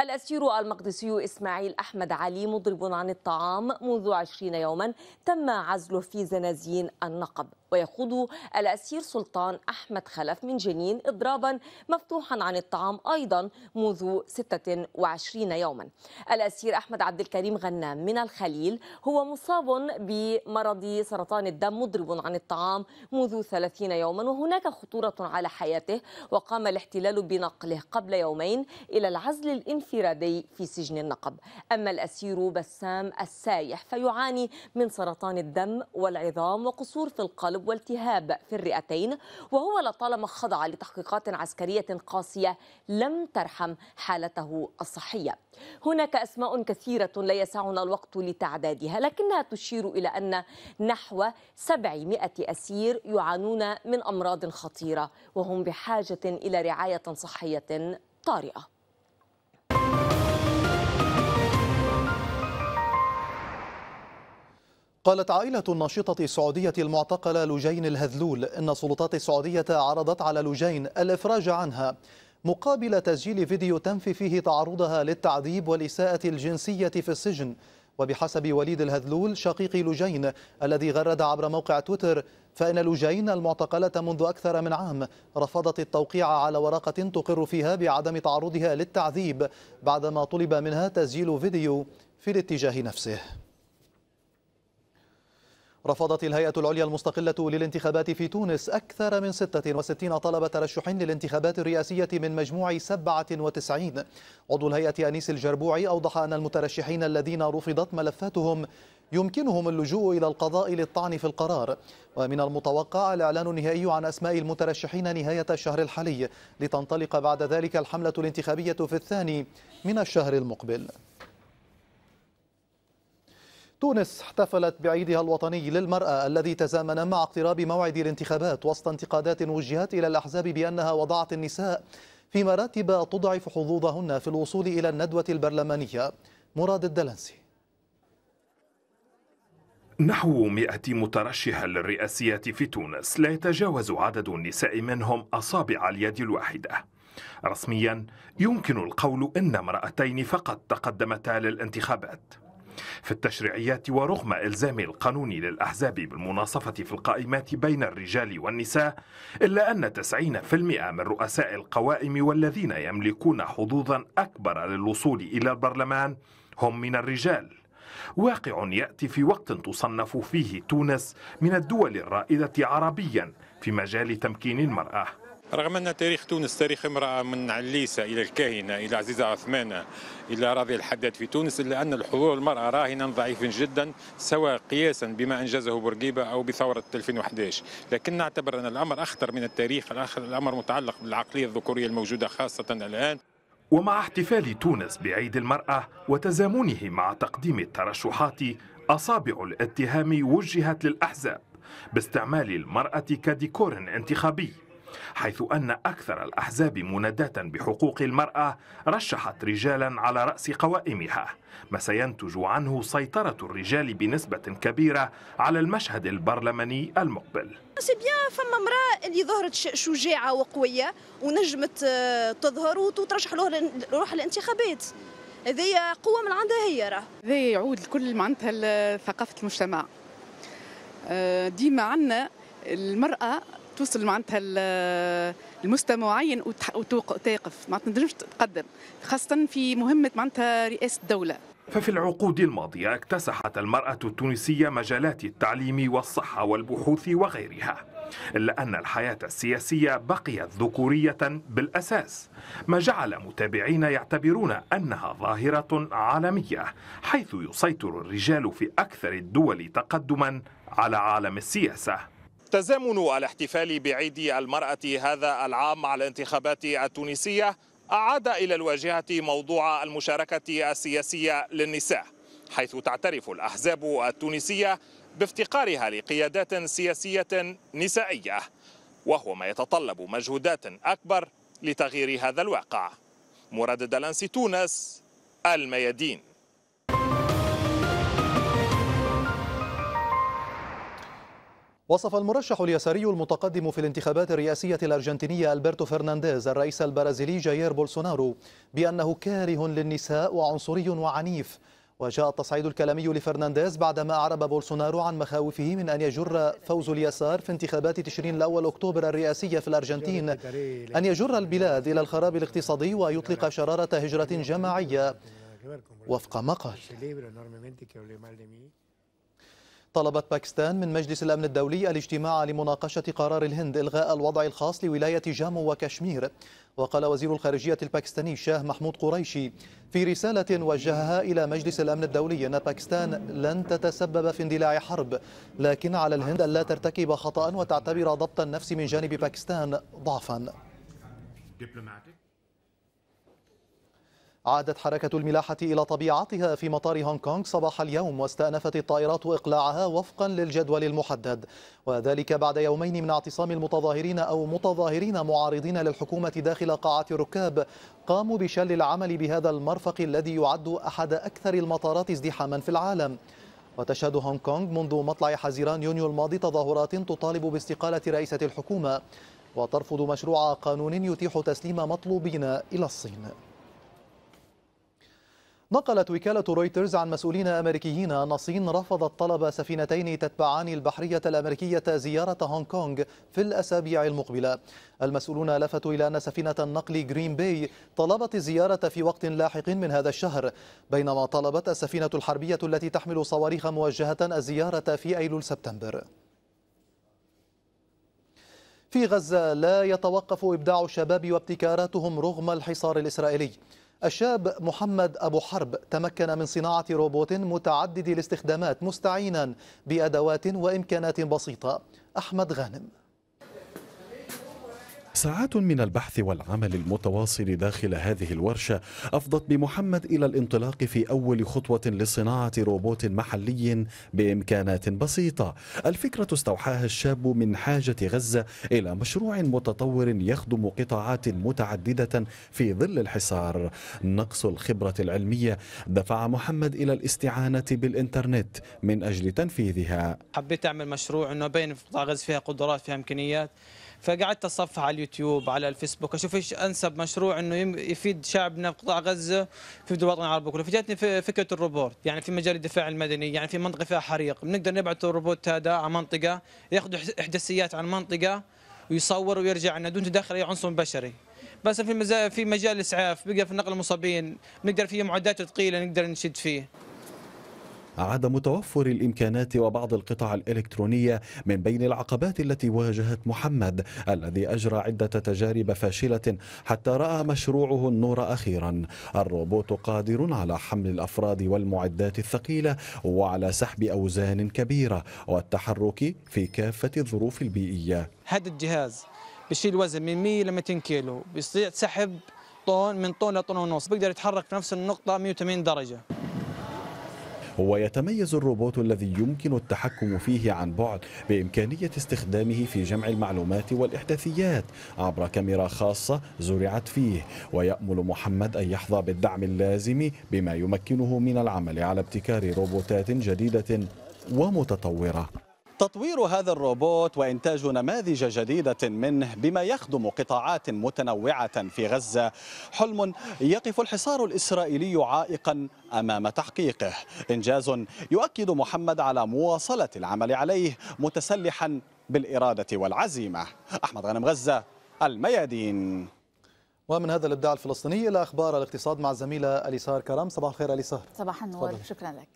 الأسير المقدسي إسماعيل أحمد علي مضرب عن الطعام منذ عشرين يوما، تم عزله في زنازين النقب. ويخوض الأسير سلطان أحمد خلف من جنين إضرابا مفتوحا عن الطعام أيضا منذ ستة وعشرين يوما. الأسير أحمد عبد الكريم غنام من الخليل، هو مصاب بمرض سرطان الدم، مضرب عن الطعام منذ ثلاثين يوما وهناك خطورة على حياته، وقام الاحتلال بنقله قبل يومين إلى العزل الانفرادي في سجن النقب. أما الأسير بسام السايح فيعاني من سرطان الدم والعظام وقصور في القلب والتهاب في الرئتين، وهو لطالما خضع لتحقيقات عسكرية قاسية لم ترحم حالته الصحية. هناك أسماء كثيرة لا يسعنا الوقت لتعدادها، لكنها تشير إلى أن نحو سبعمائة أسير يعانون من أمراض خطيرة وهم بحاجة إلى رعاية صحية طارئة. قالت عائلة الناشطة السعودية المعتقلة لجين الهذلول إن السلطات السعودية عرضت على لجين الإفراج عنها مقابل تسجيل فيديو تنفي فيه تعرضها للتعذيب والإساءة الجنسية في السجن. وبحسب وليد الهذلول شقيق لجين الذي غرد عبر موقع تويتر، فإن لجين المعتقلة منذ أكثر من عام رفضت التوقيع على ورقة تقر فيها بعدم تعرضها للتعذيب بعدما طلب منها تسجيل فيديو في الاتجاه نفسه. رفضت الهيئة العليا المستقلة للانتخابات في تونس أكثر من ستة وستين طلب ترشح للانتخابات الرئاسية من مجموع سبعة وتسعين. عضو الهيئة أنيس الجربوعي أوضح أن المترشحين الذين رفضت ملفاتهم يمكنهم اللجوء إلى القضاء للطعن في القرار، ومن المتوقع الإعلان النهائي عن أسماء المترشحين نهاية الشهر الحالي، لتنطلق بعد ذلك الحملة الانتخابية في الثاني من الشهر المقبل. تونس احتفلت بعيدها الوطني للمرأة الذي تزامن مع اقتراب موعد الانتخابات، وسط انتقادات وجهت إلى الأحزاب بأنها وضعت النساء في مراتب تضعف حظوظهن في الوصول إلى الندوة البرلمانية. مراد الدلنسي. نحو مئة مترشحة للرئاسية في تونس، لا يتجاوز عدد النساء منهم أصابع اليد الواحدة. رسميا يمكن القول إن امرأتين فقط تقدمتا للانتخابات في التشريعيات، ورغم إلزام القانون للأحزاب بالمناصفة في القائمات بين الرجال والنساء، إلا أن تسعين بالمئة من رؤساء القوائم والذين يملكون حظوظا أكبر للوصول إلى البرلمان هم من الرجال. واقع يأتي في وقت تصنف فيه تونس من الدول الرائدة عربيا في مجال تمكين المرأة. رغم أن تاريخ تونس تاريخ امرأة من عليسة إلى الكاهنة إلى عزيزة عثمانة إلى راضي الحداد في تونس، إلا أن الحضور المرأة راهنا ضعيفا جدا، سواء قياسا بما أنجزه بورقيبة أو بثورة ألفين وأحد عشر. لكن نعتبر أن الأمر أخطر من التاريخ، الأمر متعلق بالعقلية الذكورية الموجودة خاصة الآن. ومع احتفال تونس بعيد المرأة وتزامنه مع تقديم الترشحات، أصابع الاتهام وجهت للأحزاب باستعمال المرأة كديكور انتخابي، حيث أن أكثر الأحزاب مناداة بحقوق المرأة رشحت رجالا على رأس قوائمها، ما سينتج عنه سيطرة الرجال بنسبة كبيرة على المشهد البرلماني المقبل. سيبيان فما امرأة اللي ظهرت شجاعة وقوية ونجمت تظهر وترشح له روح الانتخابات، هذه قوة من عندها هي. راه هذا يعود لكل معناتها لثقافة المجتمع، ديما عندنا المرأة توصل معناتها لمستوى معين وتقف، ما تنجمش تتقدم، خاصة في مهمة معناتها رئاسة الدولة. ففي العقود الماضية اكتسحت المرأة التونسية مجالات التعليم والصحة والبحوث وغيرها، إلا أن الحياة السياسية بقيت ذكورية بالأساس، ما جعل متابعين يعتبرون أنها ظاهرة عالمية، حيث يسيطر الرجال في أكثر الدول تقدما على عالم السياسة. تزامن الاحتفال بعيد المرأة هذا العام مع الانتخابات التونسية أعاد إلى الواجهة موضوع المشاركة السياسية للنساء، حيث تعترف الأحزاب التونسية بافتقارها لقيادات سياسية نسائية، وهو ما يتطلب مجهودات أكبر لتغيير هذا الواقع. مراد دلانسي، تونس، الميادين. وصف المرشح اليساري المتقدم في الانتخابات الرئاسية الأرجنتينية ألبرتو فرنانديز الرئيس البرازيلي جايير بولسونارو بأنه كاره للنساء وعنصري وعنيف. وجاء التصعيد الكلامي لفرنانديز بعدما أعرب بولسونارو عن مخاوفه من أن يجر فوز اليسار في انتخابات تشرين الأول أكتوبر الرئاسية في الأرجنتين أن يجر البلاد إلى الخراب الاقتصادي ويطلق شرارة هجرة جماعية وفق ما قال. طلبت باكستان من مجلس الأمن الدولي الاجتماع لمناقشة قرار الهند إلغاء الوضع الخاص لولاية جامو وكشمير. وقال وزير الخارجية الباكستاني الشاه محمود قريشي في رسالة وجهها إلى مجلس الأمن الدولي أن باكستان لن تتسبب في اندلاع حرب، لكن على الهند ألا ترتكب خطأ وتعتبر ضبط النفس من جانب باكستان ضعفا. عادت حركة الملاحة إلى طبيعتها في مطار هونغ كونغ صباح اليوم، واستأنفت الطائرات إقلاعها وفقا للجدول المحدد، وذلك بعد يومين من اعتصام المتظاهرين أو متظاهرين معارضين للحكومة داخل قاعة الركاب قاموا بشل العمل بهذا المرفق الذي يعد أحد أكثر المطارات ازدحاما في العالم. وتشهد هونغ كونغ منذ مطلع حزيران يونيو الماضي تظاهرات تطالب باستقالة رئيسة الحكومة وترفض مشروع قانون يتيح تسليم مطلوبين إلى الصين. نقلت وكالة رويترز عن مسؤولين أمريكيين أن الصين رفضت طلب سفينتين تتبعان البحرية الأمريكية زيارة هونغ كونغ في الأسابيع المقبلة. المسؤولون لفتوا إلى أن سفينة النقل جرين باي طلبت الزيارة في وقت لاحق من هذا الشهر، بينما طلبت السفينة الحربية التي تحمل صواريخ موجهة الزيارة في أيلول سبتمبر. في غزة لا يتوقف إبداع الشباب وابتكاراتهم رغم الحصار الإسرائيلي. الشاب محمد أبو حرب تمكن من صناعة روبوت متعدد الاستخدامات مستعينا بأدوات وإمكانات بسيطة. أحمد غانم. ساعات من البحث والعمل المتواصل داخل هذه الورشة أفضت بمحمد إلى الانطلاق في أول خطوة لصناعة روبوت محلي بإمكانات بسيطة. الفكرة استوحاها الشاب من حاجة غزة إلى مشروع متطور يخدم قطاعات متعددة في ظل الحصار. نقص الخبرة العلمية دفع محمد إلى الاستعانة بالإنترنت من أجل تنفيذها. حبيت أعمل مشروع أنه بين قطاع غزة فيها قدرات فيها إمكانيات، فقعدت أصفح على اليوتيوب على الفيسبوك أشوف إيش أنسب مشروع إنه يفيد شعبنا في قطاع غزة في الوطن العربي كله. فجأتني فكرة الروبوت، يعني في مجال الدفاع المدني، يعني في منطقة فيها حريق بنقدر نبعث الروبوت هذا على منطقة ياخذ إحداثيات عن منطقة ويصور ويرجع لنا دون تدخل أي عنصر بشري. بس في مجال في مجال الإسعاف بقدر في نقل المصابين، بنقدر فيه معدات ثقيلة نقدر نشد فيه. عدم توفر الإمكانات وبعض القطع الإلكترونية من بين العقبات التي واجهت محمد الذي أجرى عدة تجارب فاشلة حتى رأى مشروعه النور أخيرا. الروبوت قادر على حمل الأفراد والمعدات الثقيلة وعلى سحب أوزان كبيرة والتحرك في كافة الظروف البيئية. هذا الجهاز بشيل وزن من مئة لمئتين كيلو، بيستطيع سحب طن من طن لطن ونص، بيقدر يتحرك في نفس النقطة مئة وثمانين درجة. ويتميز الروبوت الذي يمكن التحكم فيه عن بعد بإمكانية استخدامه في جمع المعلومات والإحداثيات عبر كاميرا خاصة زرعت فيه، ويأمل محمد أن يحظى بالدعم اللازم بما يمكنه من العمل على ابتكار روبوتات جديدة ومتطورة. تطوير هذا الروبوت وإنتاج نماذج جديدة منه بما يخدم قطاعات متنوعة في غزة حلم يقف الحصار الإسرائيلي عائقا أمام تحقيقه، إنجاز يؤكد محمد على مواصلة العمل عليه متسلحا بالإرادة والعزيمة. أحمد غنم، غزة، الميادين. ومن هذا الإبداع الفلسطيني إلى أخبار الاقتصاد مع الزميلة ألي سهر كرم. صباح الخير ألي سهر. صباح النور، شكرا لك.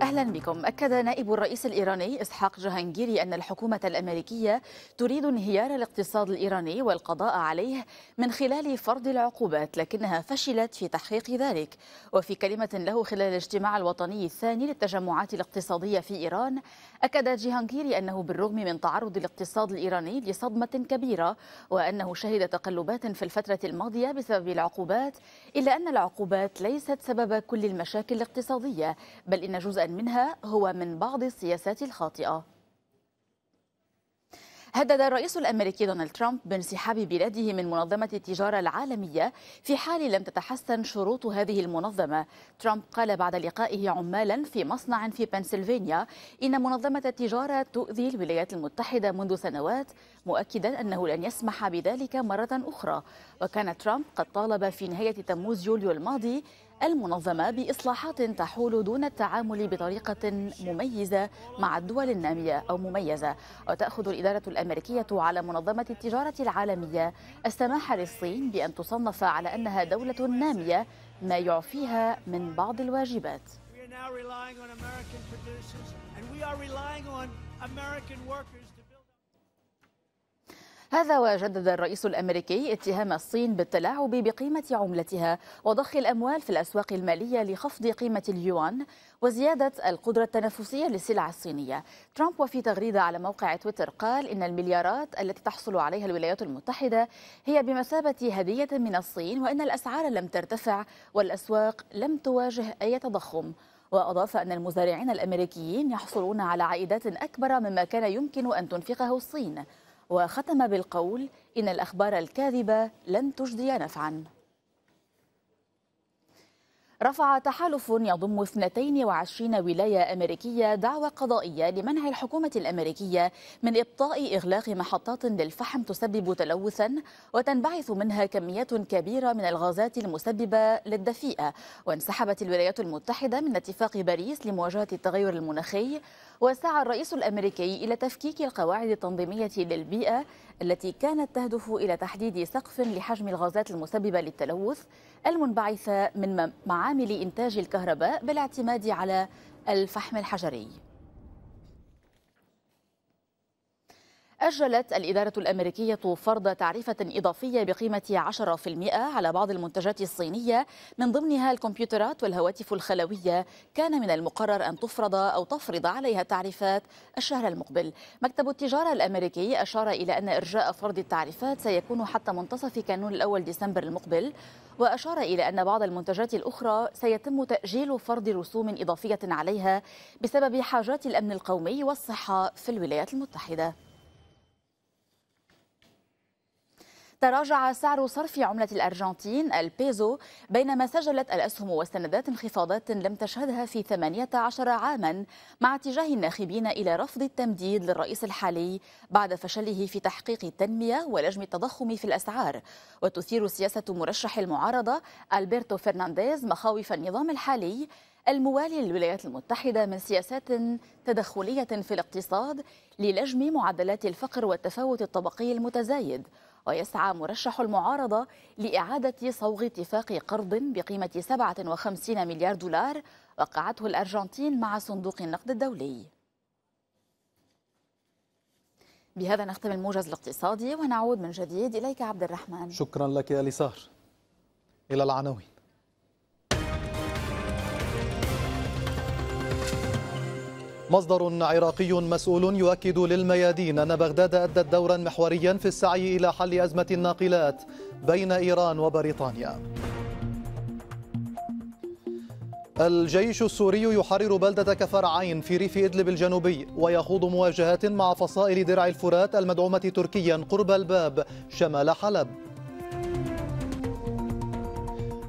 أهلا بكم. أكد نائب الرئيس الإيراني إسحاق جهانجيري أن الحكومة الأمريكية تريد انهيار الاقتصاد الإيراني والقضاء عليه من خلال فرض العقوبات، لكنها فشلت في تحقيق ذلك. وفي كلمة له خلال الاجتماع الوطني الثاني للتجمعات الاقتصادية في إيران، أكد جهانجيري أنه بالرغم من تعرض الاقتصاد الإيراني لصدمة كبيرة وأنه شهد تقلبات في الفترة الماضية بسبب العقوبات، إلا أن العقوبات ليست سبب كل المشاكل الاقتصادية، بل إن جزءا منها هو من بعض السياسات الخاطئة. هدد الرئيس الأمريكي دونالد ترامب بانسحاب بلاده من منظمة التجارة العالمية في حال لم تتحسن شروط هذه المنظمة. ترامب قال بعد لقائه عمالا في مصنع في بنسلفانيا إن منظمة التجارة تؤذي الولايات المتحدة منذ سنوات، مؤكدا أنه لن يسمح بذلك مرة أخرى. وكان ترامب قد طالب في نهاية تموز يوليو الماضي المنظمة بإصلاحات تحول دون التعامل بطريقة مميزة مع الدول النامية أو مميزة. وتأخذ الإدارة الأمريكية على منظمة التجارة العالمية السماح للصين بأن تصنف على أنها دولة نامية، ما يعفيها من بعض الواجبات. هذا وجدد الرئيس الأمريكي اتهام الصين بالتلاعب بقيمة عملتها وضخ الأموال في الأسواق المالية لخفض قيمة اليوان وزيادة القدرة التنافسية للسلع الصينية. ترامب وفي تغريدة على موقع تويتر قال إن المليارات التي تحصل عليها الولايات المتحدة هي بمثابة هدية من الصين، وإن الأسعار لم ترتفع والأسواق لم تواجه أي تضخم. وأضاف أن المزارعين الأمريكيين يحصلون على عائدات أكبر مما كان يمكن أن تنفقه الصين. وختم بالقول إن الأخبار الكاذبة لن تجدي نفعا. رفع تحالف يضم اثنتين وعشرين ولاية أمريكية دعوى قضائية لمنع الحكومة الأمريكية من إبطاء إغلاق محطات للفحم تسبب تلوثا وتنبعث منها كميات كبيرة من الغازات المسببة للدفيئة. وانسحبت الولايات المتحدة من اتفاق باريس لمواجهة التغير المناخي. وسعى الرئيس الأمريكي إلى تفكيك القواعد التنظيمية للبيئة التي كانت تهدف إلى تحديد سقف لحجم الغازات المسببة للتلوث المنبعثة من معامل إنتاج الكهرباء بالاعتماد على الفحم الحجري. أجلت الإدارة الأمريكية فرض تعرفة إضافية بقيمة عشرة بالمئة على بعض المنتجات الصينية من ضمنها الكمبيوترات والهواتف الخلوية. كان من المقرر أن تفرض أو تفرض عليها التعريفات الشهر المقبل. مكتب التجارة الأمريكي أشار إلى أن إرجاء فرض التعريفات سيكون حتى منتصف كانون الأول ديسمبر المقبل، وأشار إلى أن بعض المنتجات الأخرى سيتم تأجيل فرض رسوم إضافية عليها بسبب حاجات الأمن القومي والصحة في الولايات المتحدة. تراجع سعر صرف عملة الأرجنتين البيزو، بينما سجلت الأسهم والسندات انخفاضات لم تشهدها في ثمانية عشر عاما، مع اتجاه الناخبين إلى رفض التمديد للرئيس الحالي بعد فشله في تحقيق التنمية ولجم التضخم في الأسعار. وتثير سياسة مرشح المعارضة ألبرتو فرنانديز مخاوف النظام الحالي الموالي للولايات المتحدة من سياسات تدخلية في الاقتصاد للجم معدلات الفقر والتفاوت الطبقي المتزايد. ويسعى مرشح المعارضة لإعادة صوغ اتفاق قرض بقيمة سبعة وخمسين مليار دولار وقعته الأرجنتين مع صندوق النقد الدولي. بهذا نختم الموجز الاقتصادي ونعود من جديد إليك عبد الرحمن. شكرا لك يا لسار. إلى العناوين. مصدر عراقي مسؤول يؤكد للميادين أن بغداد أدت دورا محوريا في السعي إلى حل أزمة الناقلات بين إيران وبريطانيا. الجيش السوري يحرر بلدة كفر عين في ريف إدلب الجنوبي ويخوض مواجهات مع فصائل درع الفرات المدعومة تركيا قرب الباب شمال حلب.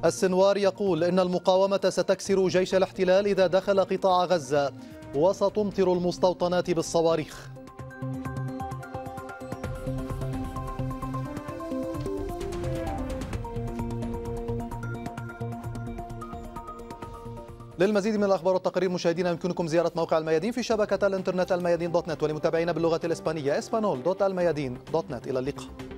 السنوار يقول إن المقاومة ستكسر جيش الاحتلال إذا دخل قطاع غزة وستمطر المستوطنات بالصواريخ. للمزيد من الأخبار والتقارير مشاهدينا يمكنكم زيارة موقع الميادين في شبكة الإنترنت الميادين دوت نت ولمتابعينا باللغة الإسبانية اسبانول دوت الميادين دوت نت. إلى اللقاء.